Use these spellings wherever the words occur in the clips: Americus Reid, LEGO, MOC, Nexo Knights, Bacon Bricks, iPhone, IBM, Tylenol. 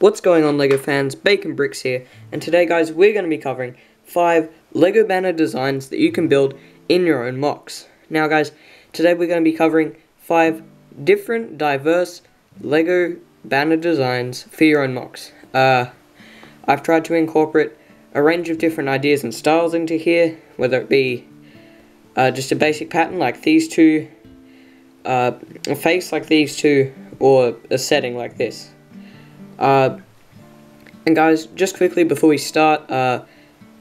What's going on, LEGO fans? Bacon Bricks here, and today guys we're going to be covering 5 LEGO banner designs that you can build in your own MOCs. Now guys, today we're going to be covering 5 different diverse LEGO banner designs for your own MOCs. I've tried to incorporate a range of different ideas and styles into here, whether it be just a basic pattern like these two, a face like these two, or a setting like this. And guys, just quickly before we start,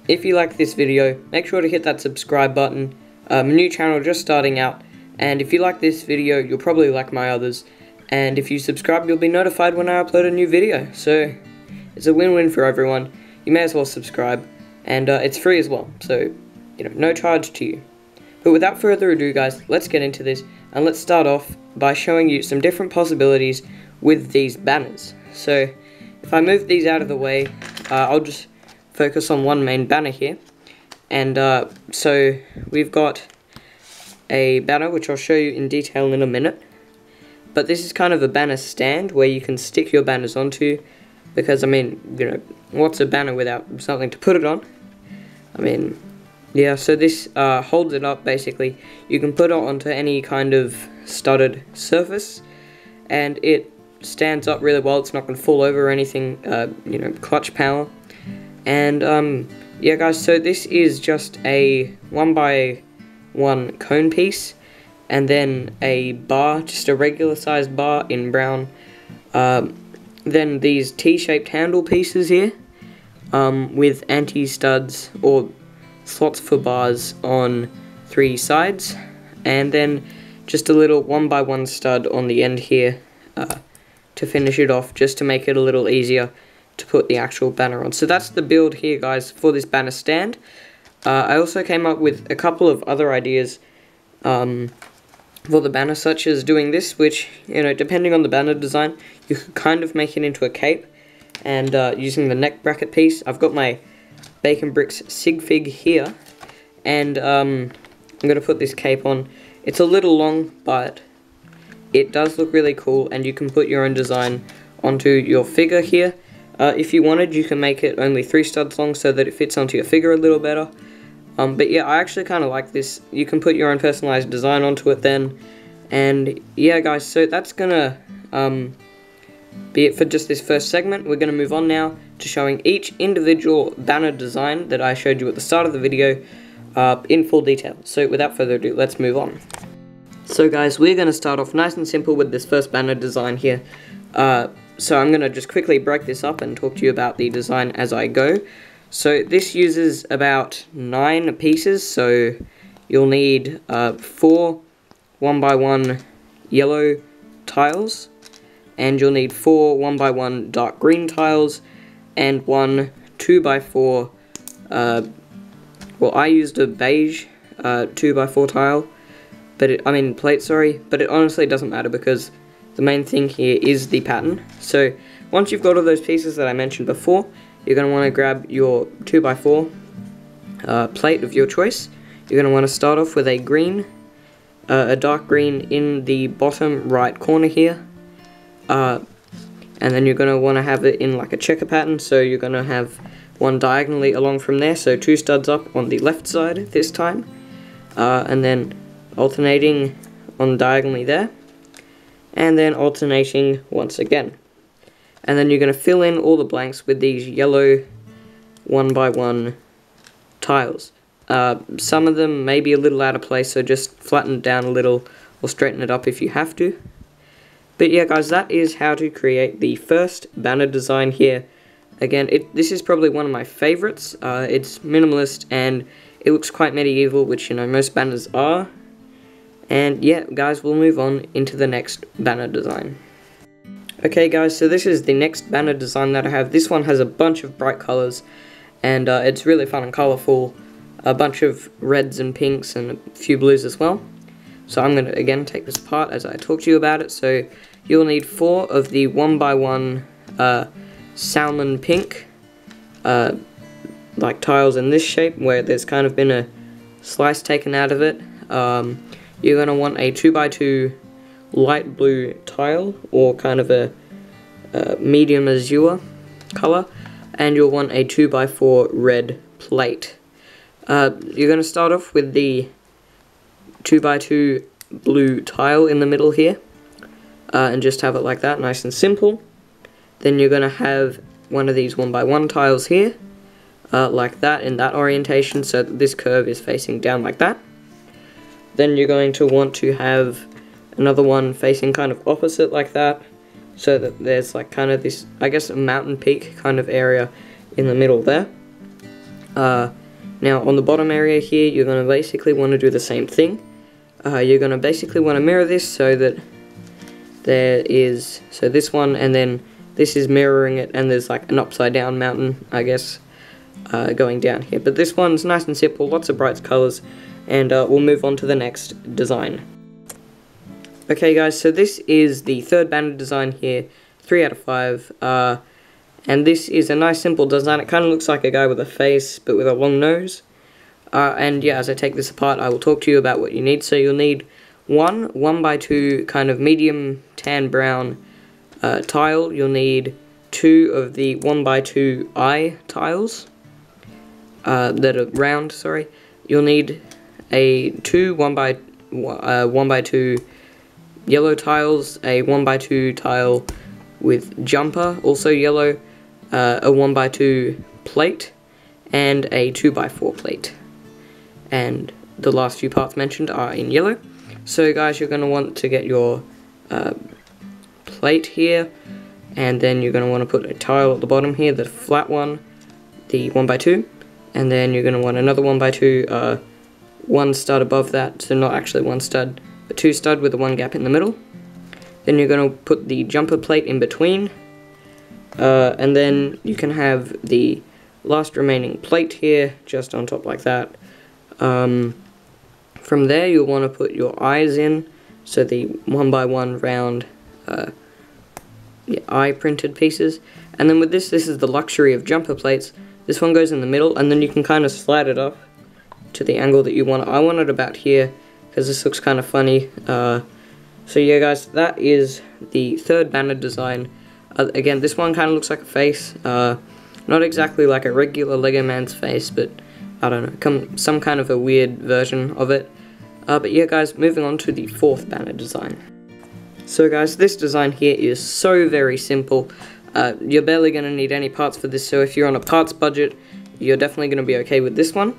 if you like this video, make sure to hit that subscribe button. A new channel just starting out, and if you like this video, you'll probably like my others, and if you subscribe, you'll be notified when I upload a new video, so it's a win-win for everyone. You may as well subscribe, and it's free as well, so, you know, no charge to you. But without further ado guys, let's get into this, and let's start off by showing you some different possibilities with these banners. So, if I move these out of the way, I'll just focus on one main banner here. And so, we've got a banner, which I'll show you in detail in a minute. But this is kind of a banner stand where you can stick your banners onto. Because, I mean, you know, what's a banner without something to put it on? I mean, yeah, so this holds it up, basically. You can put it onto any kind of studded surface. And it stands up really well, it's not going to fall over or anything, you know, clutch power. And, yeah guys, so this is just a 1x1 cone piece, and then a bar, just a regular sized bar in brown. Then these T-shaped handle pieces here, with anti-studs or slots for bars on 3 sides, and then just a little 1x1 stud on the end here, to finish it off, just to make it a little easier to put the actual banner on. So that's the build here guys for this banner stand. I also came up with a couple of other ideas for the banner, such as doing this, which, you know, depending on the banner design, you could kind of make it into a cape, and using the neck bracket piece. I've got my Bacon Bricks sig fig here, and I'm going to put this cape on. It's a little long, but it does look really cool, and you can put your own design onto your figure here. If you wanted, you can make it only 3 studs long so that it fits onto your figure a little better. But yeah, I actually kind of like this. You can put your own personalized design onto it then. And yeah guys, so that's gonna be it for just this first segment. We're gonna move on now to showing each individual banner design that I showed you at the start of the video in full detail. So without further ado, let's move on. So guys, we're going to start off nice and simple with this first banner design here. So I'm going to just quickly break this up and talk to you about the design as I go. So this uses about 9 pieces, so you'll need 4 1x1 yellow tiles, and you'll need 4 1x1 dark green tiles, and 1 2x4, well I used a beige 2x4 tile. But it honestly doesn't matter because the main thing here is the pattern. So once you've got all those pieces that I mentioned before, you're going to want to grab your 2x4 plate of your choice. You're going to want to start off with a green, a dark green in the bottom right corner here. And then you're going to want to have it in like a checker pattern, so you're going to have one diagonally along from there, so 2 studs up on the left side this time. And then alternating on diagonally there, and then alternating once again, and then you're going to fill in all the blanks with these yellow 1x1 tiles. Some of them may be a little out of place, so just flatten it down a little or straighten it up if you have to. But yeah guys, that is how to create the first banner design here. Again, this is probably one of my favorites. It's minimalist and it looks quite medieval, which, you know, most banners are. And yeah guys, we'll move on into the next banner design. Okay guys, so this is the next banner design that I have. This one has a bunch of bright colours, and it's really fun and colourful. A bunch of reds and pinks and a few blues as well. So I'm going to again take this apart as I talk to you about it. So you'll need 4 of the 1x1 salmon pink like tiles in this shape, where there's kind of been a slice taken out of it. you're going to want a 2x2 light blue tile, or kind of a medium azure color, and you'll want a 2x4 red plate. You're going to start off with the 2x2 blue tile in the middle here, and just have it like that, nice and simple. Then you're going to have one of these 1x1 tiles here, like that, in that orientation, so that this curve is facing down like that. Then you're going to want to have another one facing kind of opposite like that, so that there's like kind of this, I guess, a mountain peak kind of area in the middle there. Now on the bottom area here, you're going to basically want to do the same thing. You're going to basically want to mirror this so that there is, so this one, and then this is mirroring it, and there's like an upside down mountain, I guess, going down here. But this one's nice and simple, lots of bright colours, and we'll move on to the next design. Okay guys, so this is the third banner design here, 3 out of 5, and this is a nice simple design. It kind of looks like a guy with a face, but with a long nose. And yeah, as I take this apart, I will talk to you about what you need. So you'll need one 1x2 kind of medium tan brown tile. You'll need 2 of the 1x2 eye tiles that are round. Sorry, you'll need a 2 1x2 yellow tiles, a 1x2 tile with jumper, also yellow, a 1x2 plate, and a 2x4 plate. And the last few parts mentioned are in yellow. So guys, you're going to want to get your plate here, and then you're going to want to put a tile at the bottom here, the flat one, the 1x2, and then you're going to want another 1x2, one stud above that, so not actually one stud, but 2 stud with the 1 gap in the middle. Then you're going to put the jumper plate in between, and then you can have the last remaining plate here just on top like that. From there, you'll want to put your eyes in, so the 1x1 round eye printed pieces. And then with this, this is the luxury of jumper plates. This one goes in the middle, and then you can kind of slide it up to the angle that you want. I want it about here, because this looks kind of funny. So yeah guys, that is the third banner design. Again, this one kind of looks like a face. Not exactly like a regular Lego man's face, but I don't know, some kind of a weird version of it. But yeah guys, moving on to the fourth banner design. So guys, this design here is so very simple. You're barely going to need any parts for this, so if you're on a parts budget, you're definitely going to be okay with this one.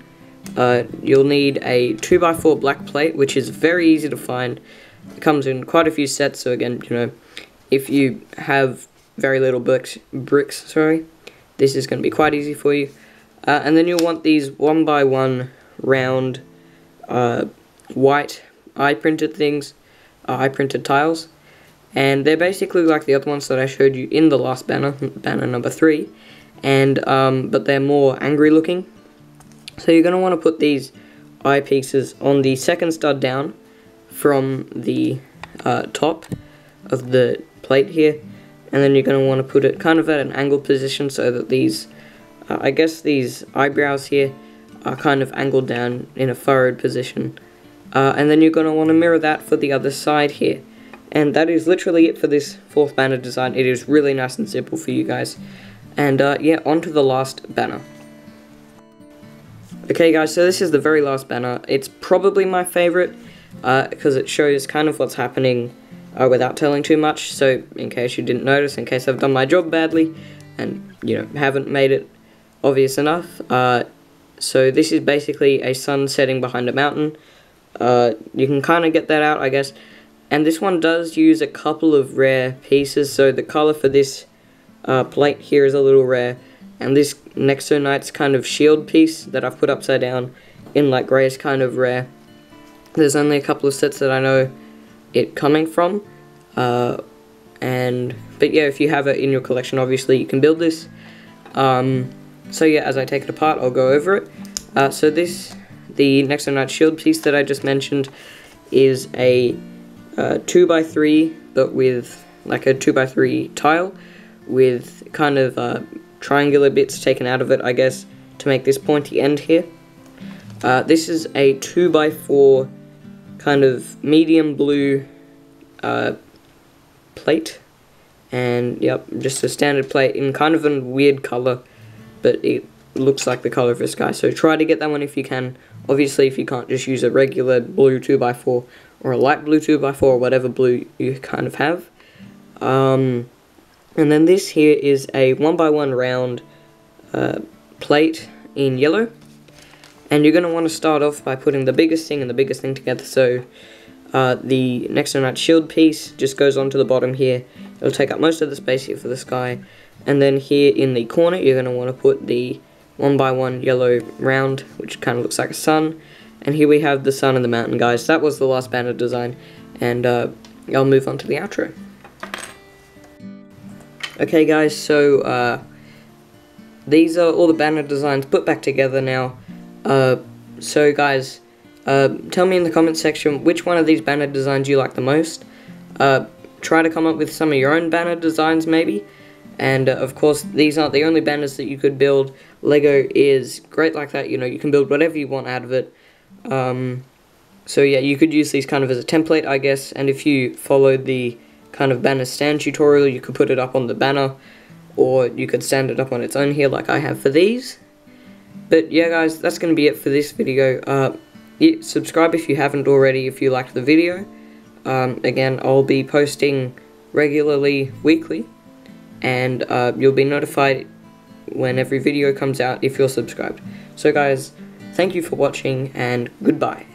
You'll need a 2x4 black plate, which is very easy to find. It comes in quite a few sets, so again, you know, if you have very little bricks, sorry, this is going to be quite easy for you. And then you'll want these 1x1 round white eye-printed things, eye-printed tiles, and they're basically like the other ones that I showed you in the last banner, banner number 3, and but they're more angry looking. So you're going to want to put these eyepieces on the second stud down from the top of the plate here, and then you're going to want to put it kind of at an angled position so that these, I guess these eyebrows here are kind of angled down in a furrowed position. And then you're going to want to mirror that for the other side here. And that is literally it for this fourth banner design. It is really nice and simple for you guys. And yeah, on to the last banner. Okay guys, so this is the very last banner. It's probably my favourite, because it shows kind of what's happening without telling too much. So in case you didn't notice, in case I've done my job badly and, you know, haven't made it obvious enough. So this is basically a sun setting behind a mountain. You can kind of get that out, I guess. And this one does use a couple of rare pieces, so the colour for this plate here is a little rare. And this Nexo Knights kind of shield piece that I've put upside down in light grey is kind of rare. There's only a couple of sets that I know it coming from. But yeah, if you have it in your collection, obviously you can build this. So yeah, as I take it apart, I'll go over it. So this, the Nexo Knight shield piece that I just mentioned, is a 2x3, but with like a 2x3 tile, with kind of triangular bits taken out of it, I guess, to make this pointy end here. This is a 2x4 kind of medium blue plate, and yep, just a standard plate in kind of a weird color, but it looks like the color of the sky. So try to get that one if you can. Obviously, if you can't, just use a regular blue 2x4 or a light blue 2x4 or whatever blue you kind of have. And then this here is a 1x1 round plate in yellow, and you're going to want to start off by putting the biggest thing and the biggest thing together. So the Nexo Knights shield piece just goes onto the bottom here. It'll take up most of the space here for the sky, and then here in the corner you're going to want to put the 1x1 yellow round, which kind of looks like a sun. And here we have the sun and the mountain, guys. That was the last banner design, and I'll move on to the outro. Okay guys, so these are all the banner designs put back together now. So guys, tell me in the comment section which one of these banner designs you like the most. Try to come up with some of your own banner designs maybe. And of course, these aren't the only banners that you could build. LEGO is great like that, you know, you can build whatever you want out of it. So yeah, you could use these kind of as a template, I guess, and if you follow the kind of banner stand tutorial, you could put it up on the banner, or you could stand it up on its own here like I have for these. But yeah guys, that's going to be it for this video. Subscribe if you haven't already if you liked the video. Again, I'll be posting regularly, weekly, and you'll be notified when every video comes out if you're subscribed. So guys, thank you for watching, and goodbye.